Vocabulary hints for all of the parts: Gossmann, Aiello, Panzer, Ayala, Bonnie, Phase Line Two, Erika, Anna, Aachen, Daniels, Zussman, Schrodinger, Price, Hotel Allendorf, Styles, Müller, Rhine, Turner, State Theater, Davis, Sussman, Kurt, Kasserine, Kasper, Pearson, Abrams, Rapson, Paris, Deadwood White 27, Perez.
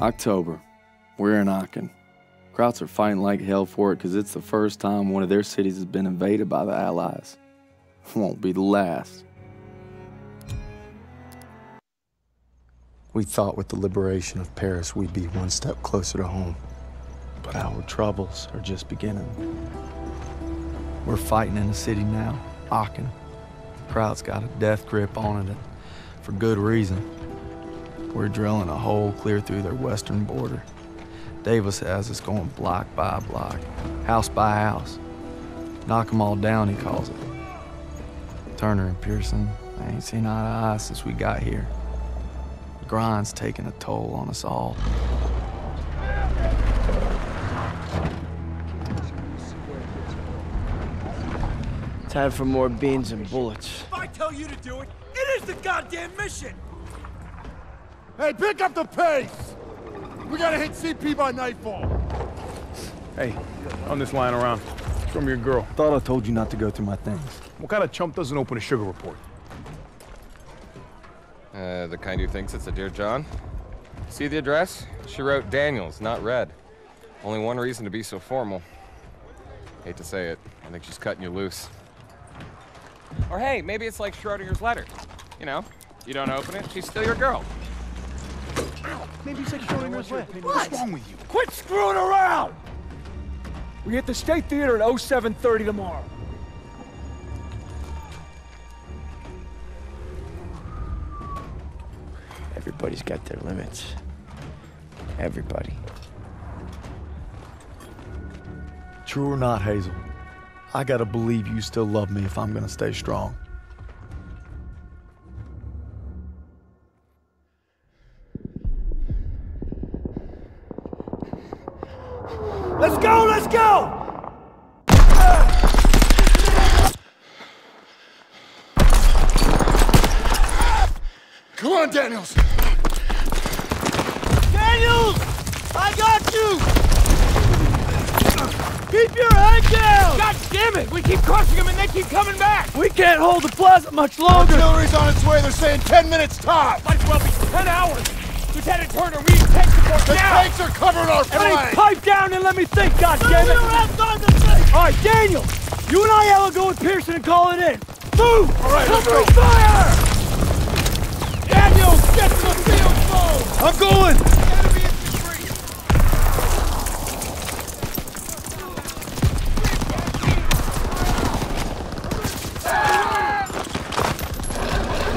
October. We're in Aachen. Krauts are fighting like hell for it because it's the first time one of their cities has been invaded by the Allies. Won't be the last. We thought with the liberation of Paris we'd be one step closer to home. But our troubles are just beginning. We're fighting in the city now, Aachen. The Kraut's got a death grip on it, and for good reason. We're drilling a hole clear through their western border. Davis has us going block by block, house by house. Knock them all down, he calls it. Turner and Pearson, I ain't seen eye to eye since we got here. The grind's taking a toll on us all. Time for more beans and bullets. If I tell you to do it, it is the goddamn mission! Hey, pick up the pace! We gotta hit CP by nightfall. Hey, I'm just lying around. It's from your girl. Thought I told you not to go through my things. What kind of chump doesn't open a sugar report? The kind who thinks it's a Dear John. See the address? She wrote Daniels, not Red. Only one reason to be so formal. Hate to say it. I think she's cutting you loose. Or hey, maybe it's like Schrodinger's letter. You know, you don't open it, she's still your girl. Ow. Maybe it's like Schrodinger's letter. What's wrong with you? Quit screwing around! We're at the State Theater at 7:30 tomorrow. Everybody's got their limits. Everybody. True or not, Hazel, I gotta believe you still love me if I'm gonna stay strong. Let's go! Let's go! Come on, Daniels! Daniels! I got you! Keep your head down! God damn it! We keep crushing them and they keep coming back! We can't hold the plaza much longer! Artillery's on its way, they're saying 10 minutes top! Might as well be 10 hours! Lieutenant Turner, we need tank support now! The tanks are covering our flank! Everybody pipe down and let me think, God damn it! Alright, Daniels! You and Aiello go with Pearson and call it in! Move! Alright, let's go! Fire! Daniels, get to the field phone! I'm going! The enemy is retreating!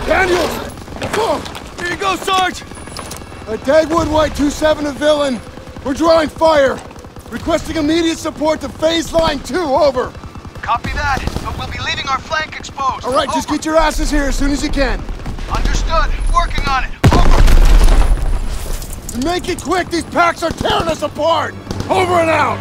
Daniels! Oh. Here you go, Sarge! A Deadwood White 27 of Villain. We're drawing fire. Requesting immediate support to Phase Line 2, over. Copy that, but we'll be leaving our flank exposed. Alright, just get your asses here as soon as you can. Understood. Working on it. Over. Make it quick. These packs are tearing us apart. Over and out.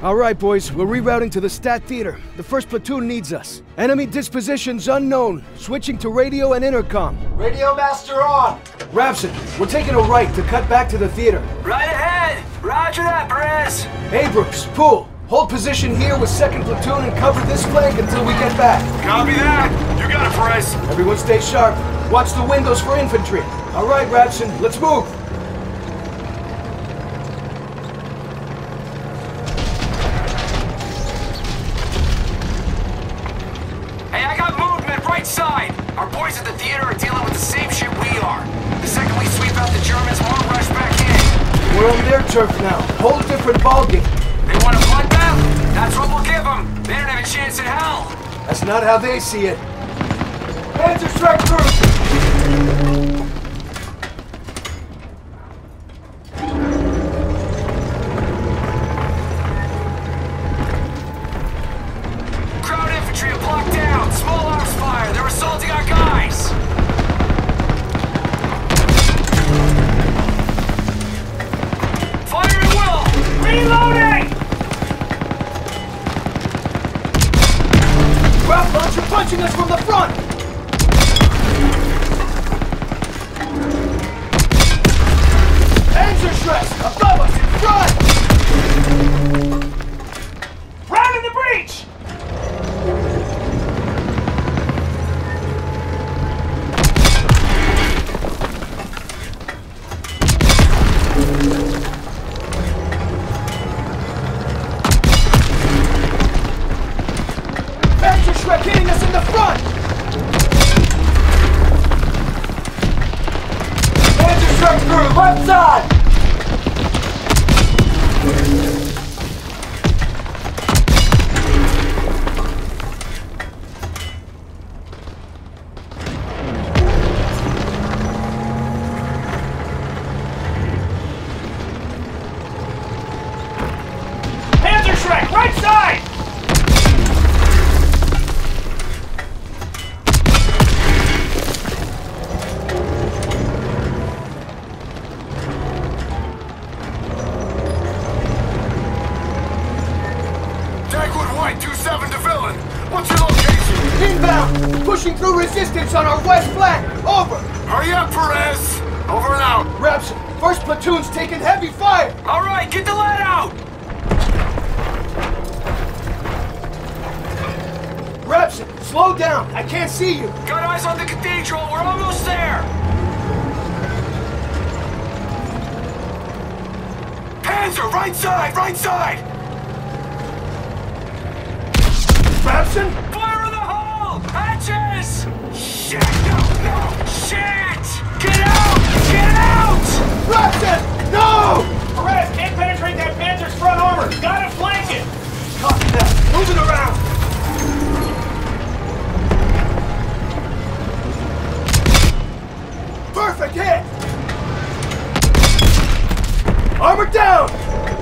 All right, boys. We're rerouting to the State Theater. The first platoon needs us. Enemy dispositions unknown. Switching to radio and intercom. Radio master on. Rapson, we're taking a right to cut back to the theater. Right ahead. Roger that, Perez. Abrams, pull. Hold position here with 2nd Platoon and cover this flank until we get back. Copy that! You got it, Price! Everyone stay sharp. Watch the windows for infantry. All right, Rapson, let's move! Hey, I got movement right side! Our boys at the theater are dealing with the same shit we are. The second we sweep out the Germans, we'll rush back in. We're on their turf now. Whole different ballgame. They want to blood bath? That's what we'll give them. They don't have a chance in hell. That's not how they see it. Panzer strike through. Crowd infantry are blocked down. Small arms fire. They're assaulting our guys. Fire at will. Reloading! Ground launcher punching us from the front! Panzer shreds above us in front! Round in the breach! the front! Panzer strike through, left side! On our west flank! Over! Hurry up, Perez! Over and out! Rapson, 1st Platoon's taking heavy fire! Alright, get the lead out! Rapson, slow down! I can't see you! Got eyes on the cathedral! We're almost there! Panzer, right side! Right side! Rapson? Fire in the hole! Hatches! Shit! No! No! Shit! Get out! Get out! Rapson! No! Perez, can't penetrate that Panzer's front armor! Gotta flank it! Copy that! Moving around! Perfect hit! Armor down!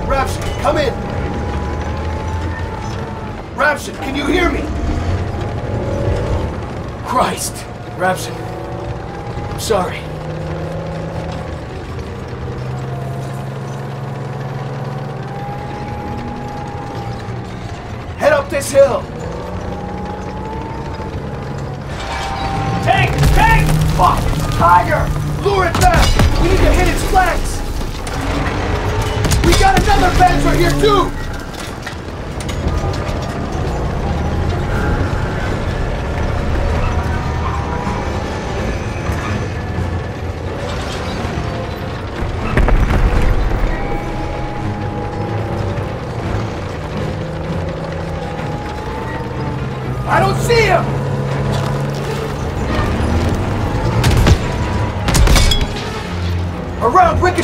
Rapson, come in! Rapson, can you hear me? Christ! Rapson, I'm sorry. Head up this hill! Tank! Tank! Fuck! Higher! Lure it back! We need to hit its flanks! We got another Panzer here too!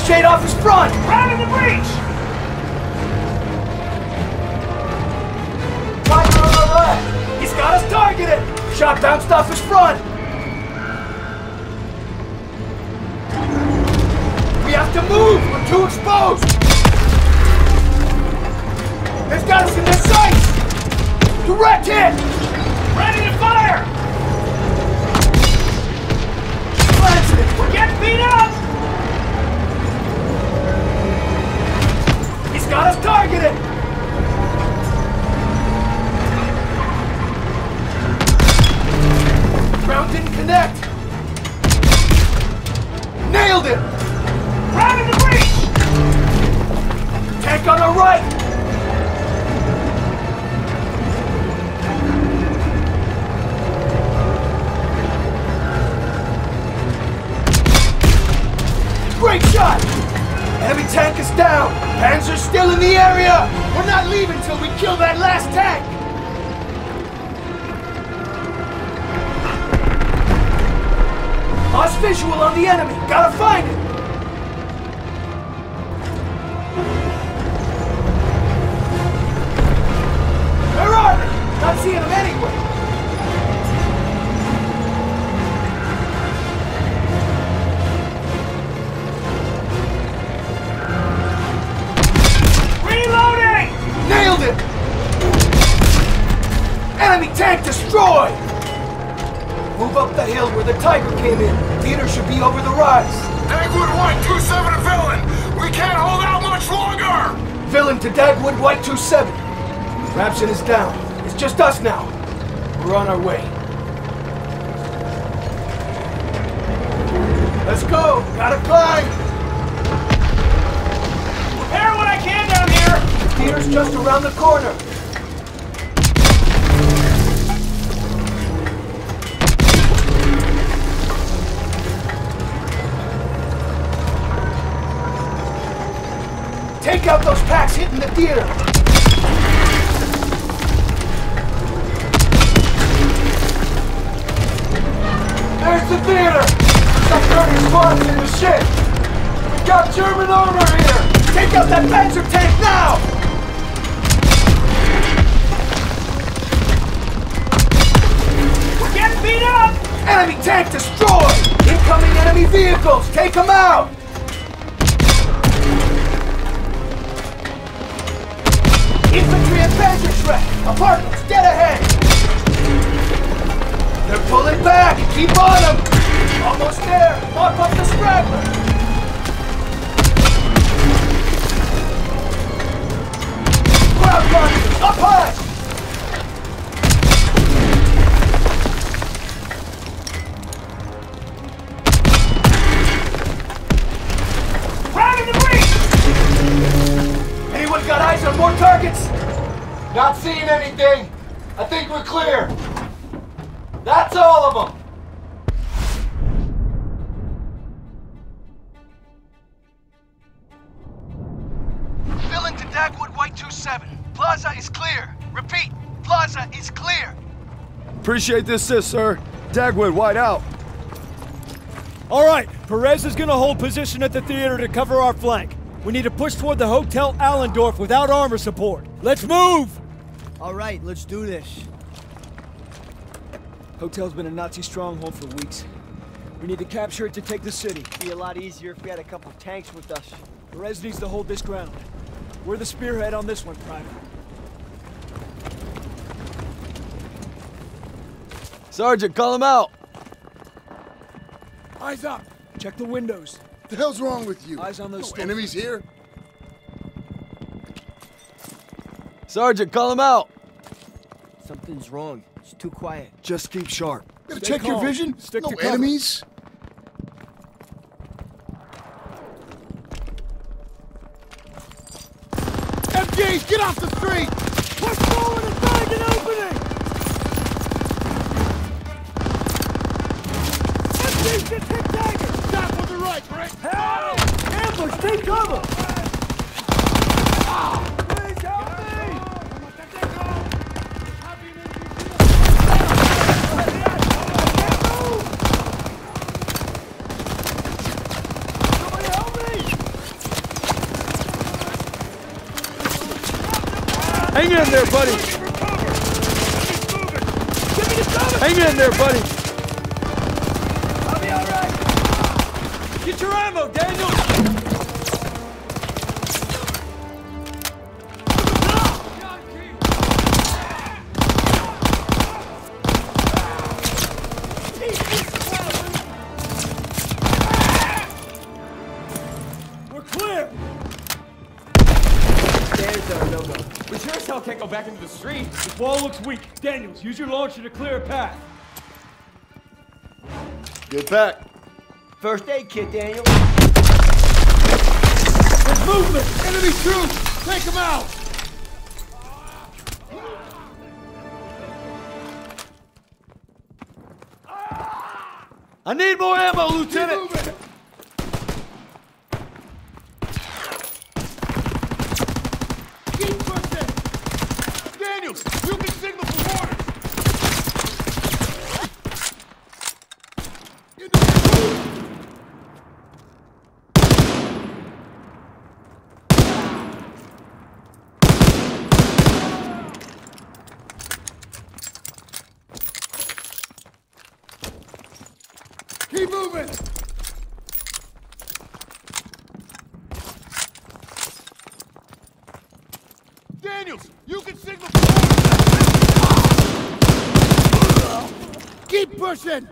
Shade off his front! Round in the breach! Tiger on the left! He's got us targeted! Shot down stuff his front! We have to move! We're too exposed! They've got us in their sights! Direct hit! Ready to fire! We're getting beat up! Got us targeted! Round didn't connect! Nailed it! Round in the breach! Tank on our right! Great shot! Heavy tank is down! Panzer's still in the area! We're not leaving till we kill that last tank! Lost visual on the enemy! Gotta find it! Where are they? Not seeing them anywhere! Destroy! Move up the hill where the Tiger came in. Theater should be over the rise. Deadwood White 27 to Villain! We can't hold out much longer! Villain to Deadwood White 27. Rapson is down. It's just us now. We're on our way. Let's go! Gotta climb! Repair what I can down here! The theater's just around the corner. Take out those packs hitting the theater! got German armor here! Take out that Panzer tank now! Get beat up! Enemy tank destroyed! Incoming enemy vehicles! Take them out! Infantry advantage track! Apartments, get ahead! They're pulling back! Keep on them! Almost there! Mop up the scrabbler! Crowd gunners, up high! More targets? Not seeing anything. I think we're clear. That's all of them. Fill into Deadwood White 27. Plaza is clear. Repeat, Plaza is clear. Appreciate this, sir. Deadwood White out. All right, Perez is gonna hold position at the theater to cover our flank. We need to push toward the Hotel Allendorf without armor support. Let's move! All right, let's do this. Hotel's been a Nazi stronghold for weeks. We need to capture it to take the city. It'd be a lot easier if we had a couple tanks with us. Perez needs to hold this ground. We're the spearhead on this one, Private. Sergeant, call him out! Eyes up! Check the windows. What the hell's wrong with you? Eyes on those enemies here. Sergeant, call him out. Something's wrong. It's too quiet. Just keep sharp. Gotta check calm. Your vision. Stick no to cover. Enemies. MGs, get off the street. Push forward and find an opening. MGs, get picked daggers. Right, Rick. Help! Ambush! Take cover! Please help me! Hang in there, buddy! Hang in there, buddy! Get your ammo, Daniels! We're clear! There's our logo. We sure as hell can't go back into the street. The wall looks weak. Daniels, use your launcher to clear a path. Get back. First aid kit, Daniel. There's movement! Enemy troops! Take them out! I need more ammo, Lieutenant! Keep pushing! Daniels, you can signal for water! Daniels, you can signal for... Keep pushing!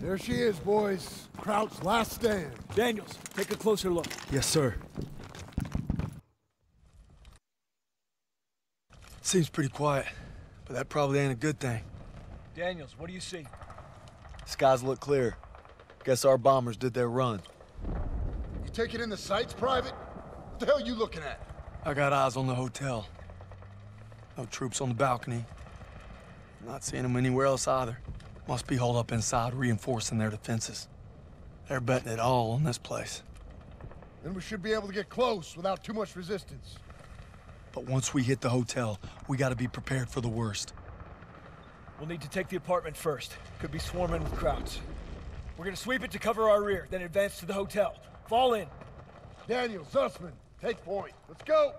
There she is, boys. Kraut's last stand. Daniels, take a closer look. Yes, sir. Seems pretty quiet, but that probably ain't a good thing. Daniels, what do you see? Skies look clear. Guess our bombers did their run. You taking in the sights, Private? What the hell are you looking at? I got eyes on the hotel. No troops on the balcony. Not seeing them anywhere else either. Must be holed up inside, reinforcing their defenses. They're betting it all on this place. Then we should be able to get close without too much resistance. But once we hit the hotel, we gotta be prepared for the worst. We'll need to take the apartment first. Could be swarming with crowds. We're gonna sweep it to cover our rear, then advance to the hotel. Fall in. Daniels, Zussman, take point. Let's go!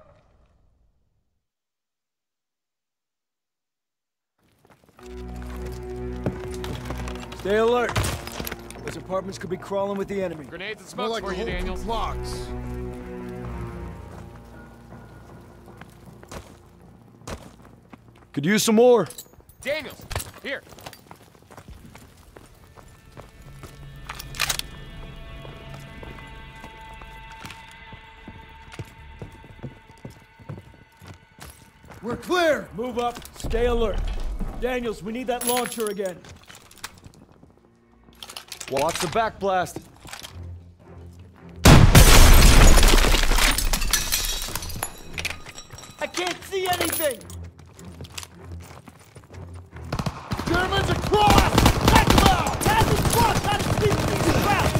Stay alert. Those apartments could be crawling with the enemy. Grenades and smokes for you, Daniels. Locks. Could use some more. Daniels, here. We're clear. Move up. Stay alert. Daniels, we need that launcher again. Watch the back blast. I can't see anything. Germans across! That's loud! That's across! That's these routes!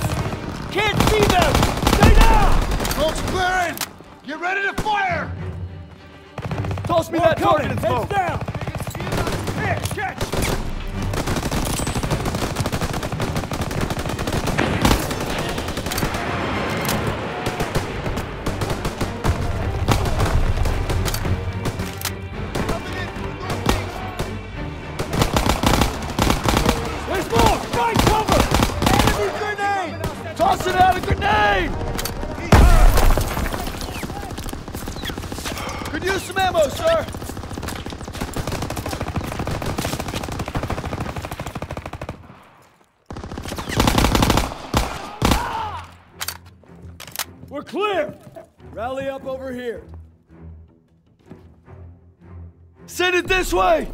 Can't see them! Stay down! Smoke's clearing! Get ready to fire! Toss me that target and smoke! Heads down! Here, catch! Here. Send it this way!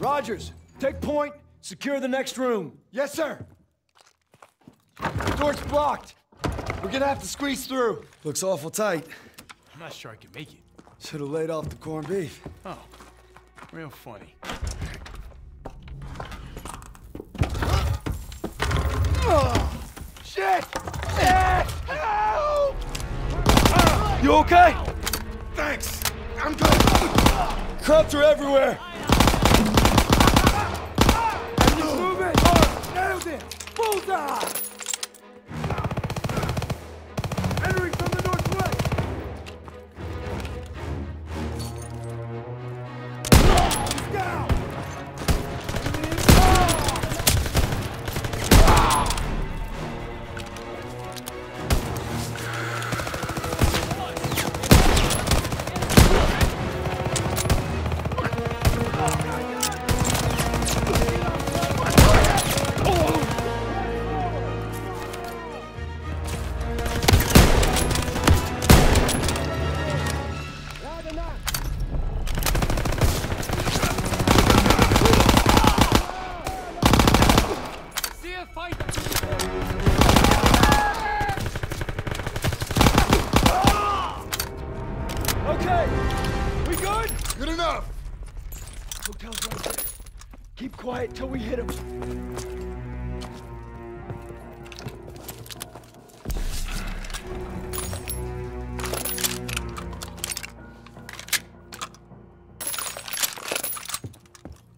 Rogers, take point, secure the next room. Yes, sir! The door's blocked. We're gonna have to squeeze through. Looks awful tight. I'm not sure I can make it. Should've laid off the corned beef. Oh, real funny. Oh, shit! Help! You okay? Thanks. I'm good. Crowds are everywhere. Just move it. Nailed it. Bullseye. Entering from the northwest. Down.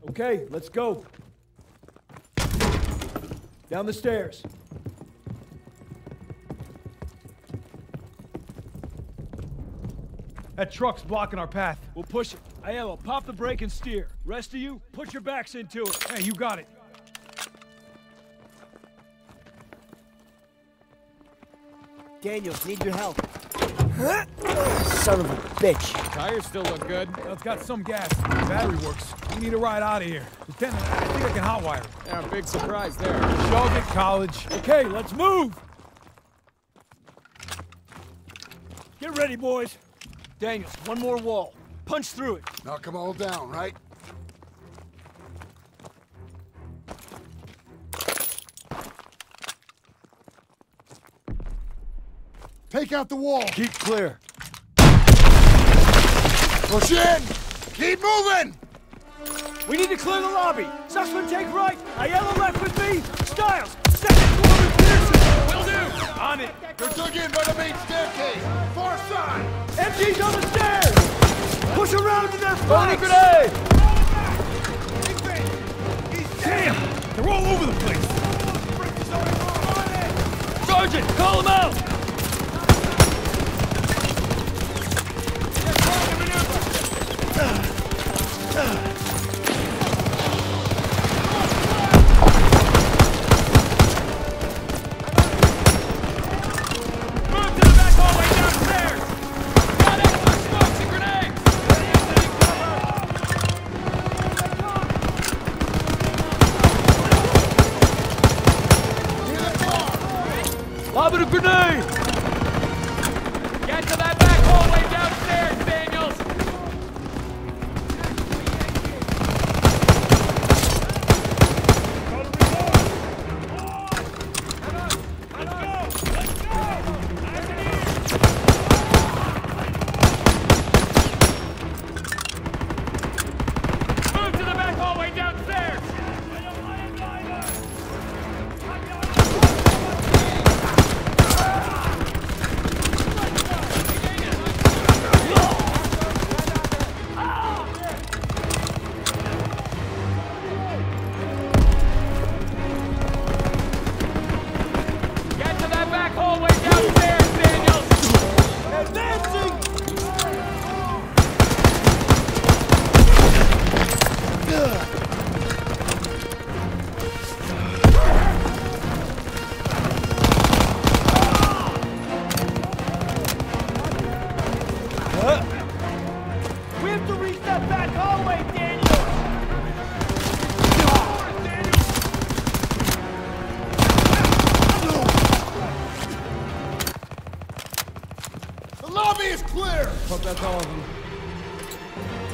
Okay, let's go. Down the stairs. That truck's blocking our path. We'll push it. Aiello, pop the brake and steer. Rest of you, put your backs into it. Hey, you got it. Daniels, need your help. Huh? Son of a bitch. Tires still look good. Well, it's got some gas. The battery works. We need a ride out of here. Lieutenant, I think I can hotwire. Yeah, big surprise there. Show it, college. Okay, let's move! Get ready, boys. Daniels, one more wall. Punch through it. Knock them all down, right? Take out the wall. Keep clear. Push in! Keep moving! We need to clear the lobby. Sussman, take right. Ayala left with me. Styles, second floor with Pearson. Will do. On it. They're dug in by the main staircase. Far side. MG's on the stairs. Push around to their flanks. Bonnie grenade. Damn! They're all over the place. Sergeant, call them out.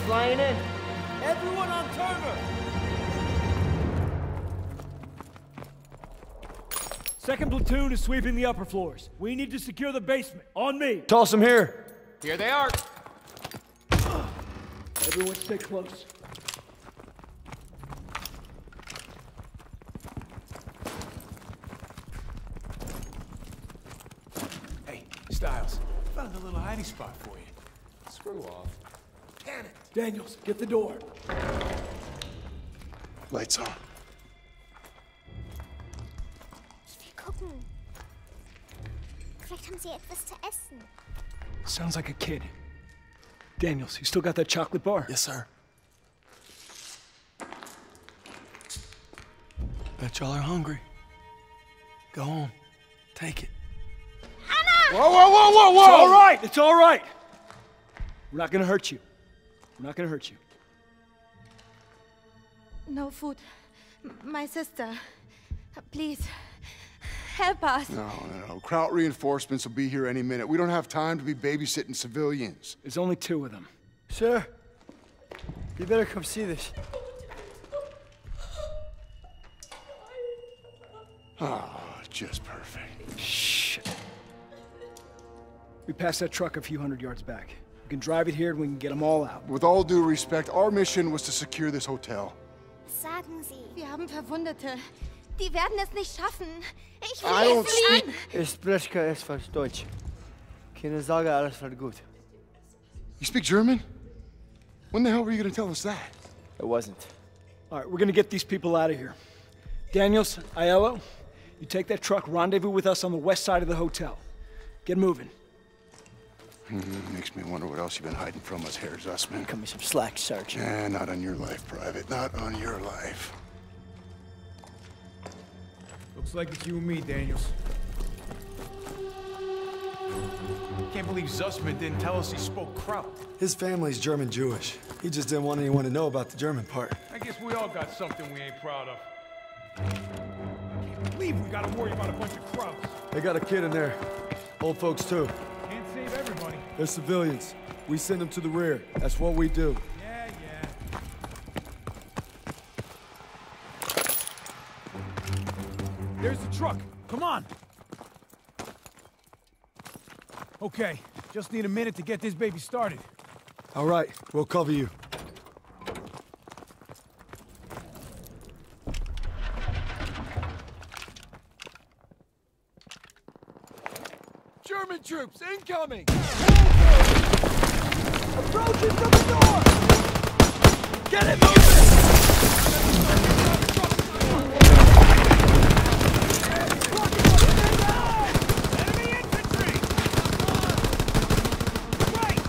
Flying in. Everyone on Turner! Second platoon is sweeping the upper floors. We need to secure the basement. On me! Toss them here. Here they are. Everyone stay close. Hey, Styles. Found a little hiding spot for you. Screw off. Can it. Daniels, get the door. Lights on. Ich will gucken. Vielleicht haben sie etwas zu essen. Sounds like a kid. Daniels, you still got that chocolate bar? Yes, sir. Bet y'all are hungry. Go home. Take it. Anna! Whoa, whoa, whoa, whoa, whoa! It's all right! It's all right! We're not gonna hurt you. We're not gonna hurt you. No food. My sister. Please, help us. No, no, no. Kraut reinforcements will be here any minute. We don't have time to be babysitting civilians. There's only two of them. Sir, you better come see this. Oh, just perfect. Shit. We passed that truck a few hundred yards back. We can drive it here and we can get them all out. With all due respect, our mission was to secure this hotel. Sagen Sie, wir haben Verwundete. Die werden es nicht schaffen. Ich will es nicht. Ich spreche kein Deutsch. Keine Sorge, alles wird gut. You speak German? When the hell were you going to tell us that? It wasn't. All right, we're going to get these people out of here. Daniels, Aiello, you take that truck, rendezvous with us on the west side of the hotel. Get moving. Makes me wonder what else you've been hiding from us here, Zussman. Cut me some slack, Sergeant. Eh, not on your life, Private. Not on your life. Looks like it's you and me, Daniels. Can't believe Zussman didn't tell us he spoke Kraut. His family's German-Jewish. He just didn't want anyone to know about the German part. I guess we all got something we ain't proud of. Can't believe we gotta worry about a bunch of Krauts. They got a kid in there. Old folks, too. Everybody. They're civilians. We send them to the rear. That's what we do. Yeah, yeah. There's the truck. Come on. Okay, just need a minute to get this baby started. All right, we'll cover you. German troops incoming! Approaching from the north! Get it moving! Enemy infantry! Right!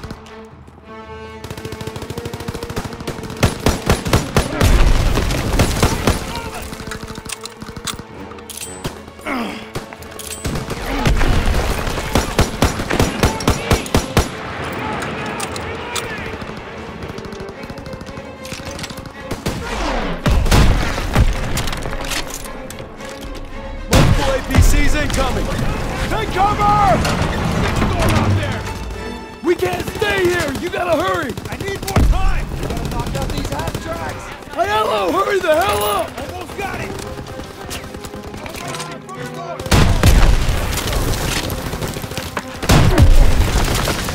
Incoming! Take cover! What's going on there? We can't stay here! You gotta hurry! I need more time! You gotta knock out these half tracks! Ayala, hurry the hell up! Almost got it!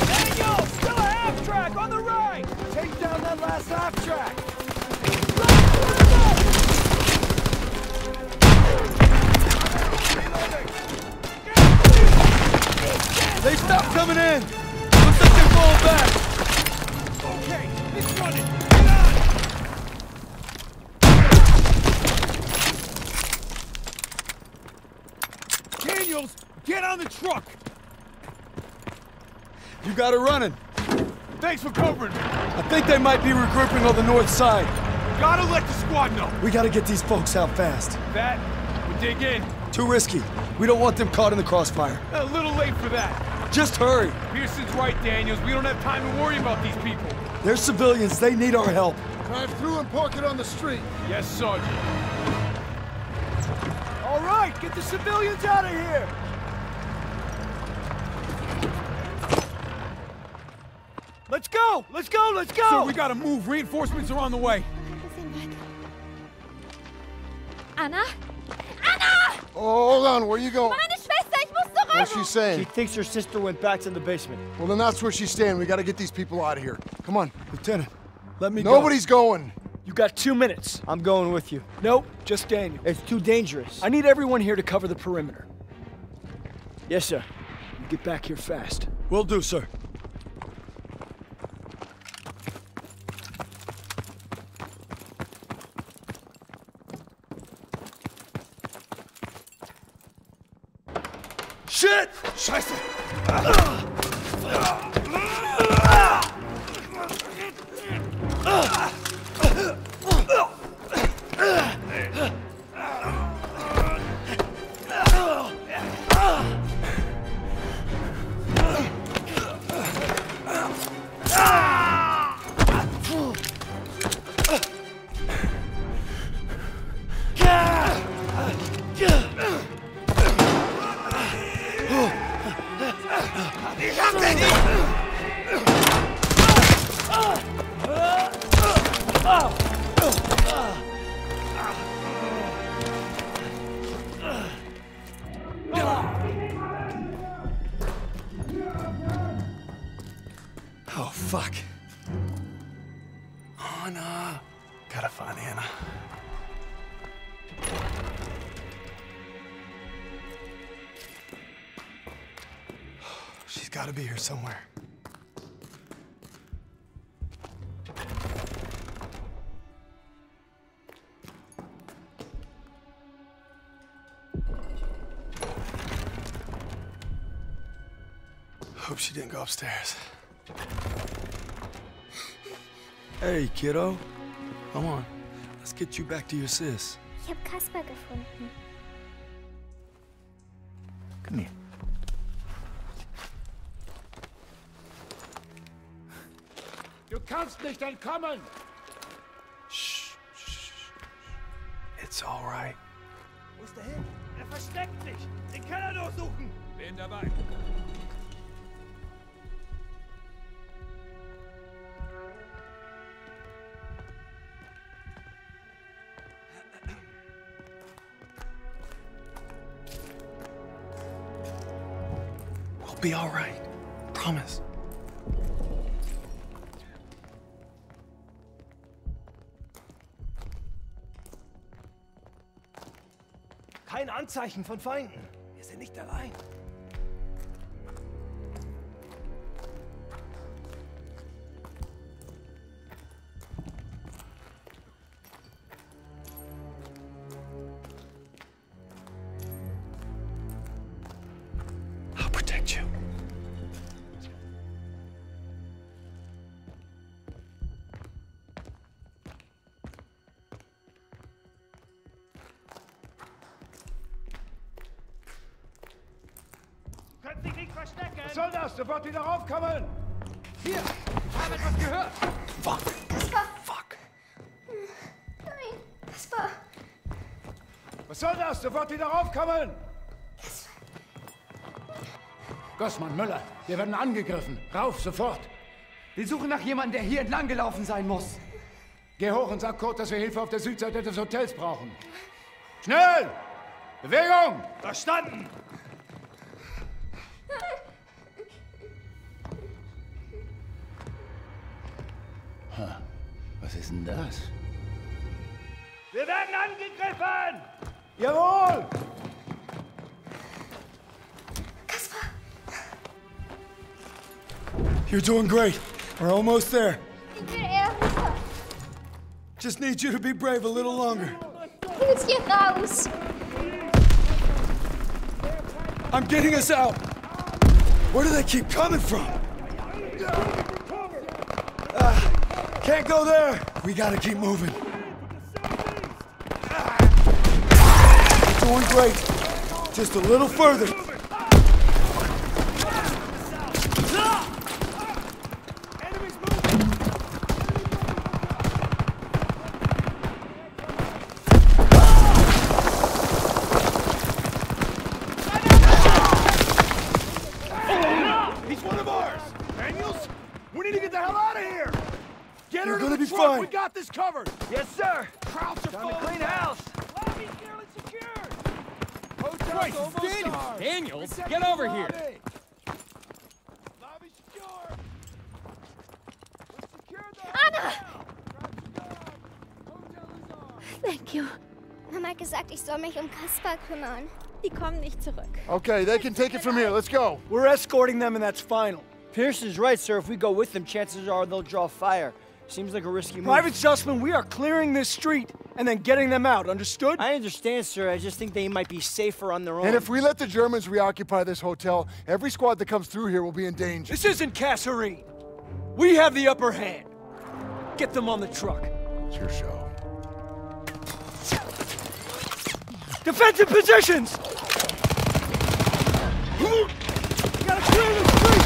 Daniels! Still a half track on the right! Take down that last half track! They stopped coming in! Looks like they're falling back! Okay, it's running! Get on! Daniels, get on the truck! You got it running! Thanks for covering me! I think they might be regrouping on the north side. Gotta let the squad know! We gotta get these folks out fast. That, we dig in. Too risky. We don't want them caught in the crossfire. A little late for that. Just hurry. Pearson's right, Daniels. We don't have time to worry about these people. They're civilians. They need our help. Drive through and park it on the street. Yes, Sergeant. All right, get the civilians out of here. Let's go. Let's go. Let's go. Sir, we gotta move. Reinforcements are on the way. Anna? Anna! Oh, hold on. Where are you going? What's she saying? She thinks her sister went back to the basement. Well, then that's where she's staying. We gotta get these people out of here. Come on. Lieutenant, let me go. Nobody's going. You got 2 minutes. I'm going with you. Nope, just Daniel. It's too dangerous. I need everyone here to cover the perimeter. Yes, sir. You get back here fast. Will do, sir. Shit! Scheiße! Somewhere. Hope she didn't go upstairs. Hey, kiddo. Come on. Let's get you back to your sis. Ich hab Kasper gefunden. Come here. Du kannst nicht entkommen! Shh, shh, shh. It's all right. Wo ist der hin? Versteckt sich! Den Keller durchsuchen! Bin dabei! We'll be all right. Promise. Kein Anzeichen von Feinden. Wir sind nicht allein. dich nicht verstecken! Was soll das? Sofort wieder raufkommen! Hier! Ich habe etwas gehört! Fuck! Fuck! Nein! Kasper! Was soll das? Sofort wieder raufkommen! Kasper! Gossmann, Müller, wir werden angegriffen! Rauf, sofort! Wir suchen nach jemandem, der hier entlang gelaufen sein muss! Geh hoch und sag Kurt, dass wir Hilfe auf der Südseite des Hotels brauchen! Schnell! Bewegung! Verstanden! Ha, was ist denn das? Wir werden angegriffen! Jawohl! Kasper! You're doing great. We're almost there. Just need you to be brave a little longer. Let's get out. I'm getting us out! Where do they keep coming from? Can't go there! We gotta keep moving. Doing great. Just a little further. Covered. Yes, sir. Crowds are full. Clean house. Lobby's nearly secured. Hotel's almost gone. Daniels, get over here. Lobby secured. We secured the Anna. Hotel is on. Thank you. Mama hat gesagt, ich soll mich Kasper kümmern. Die kommen nicht zurück. Okay, they can take it from here. Let's go. We're escorting them, and that's final. Pearson's right, sir. If we go with them, chances are they'll draw fire. Seems like a risky move. Private Zussman, we are clearing this street and then getting them out, understood? I understand, sir. I just think they might be safer on their own. And if we let the Germans reoccupy this hotel, every squad that comes through here will be in danger. This isn't Kasserine. We have the upper hand. Get them on the truck. It's your show. Defensive positions! We gotta clear this street!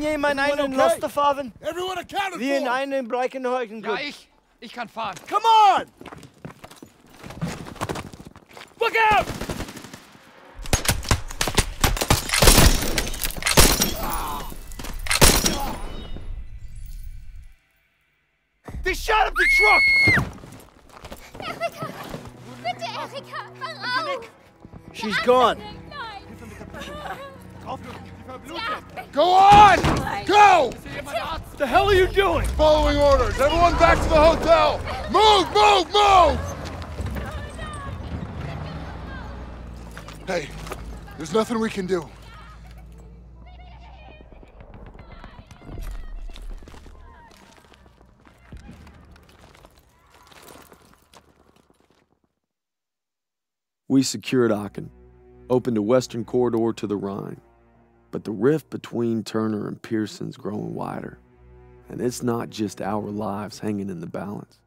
Jemand einen Lust auf haben? Everyone accounted for. Wie in einem Breckenhäugen. Ja, ich kann fahren. Come on! Look out! They shot up the truck! Erika! Bitte, Erika, hör auf! She's gone. Go on! Go! What the hell are you doing? Following orders. Everyone back to the hotel. Move, move, move! Hey, there's nothing we can do. We secured Aachen, opened a western corridor to the Rhine. But the rift between Turner and Pearson's growing wider, and it's not just our lives hanging in the balance.